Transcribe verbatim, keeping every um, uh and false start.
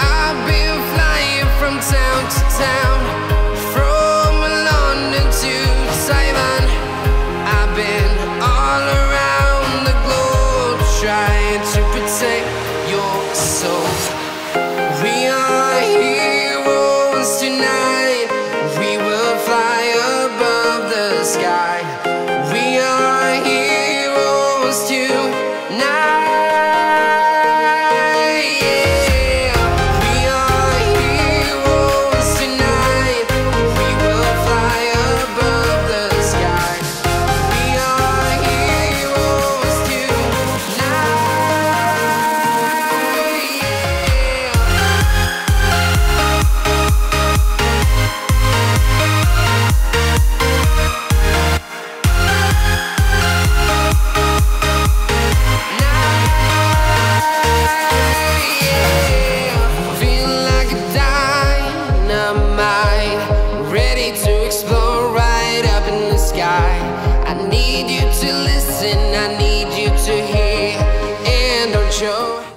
I've been flying from town to town.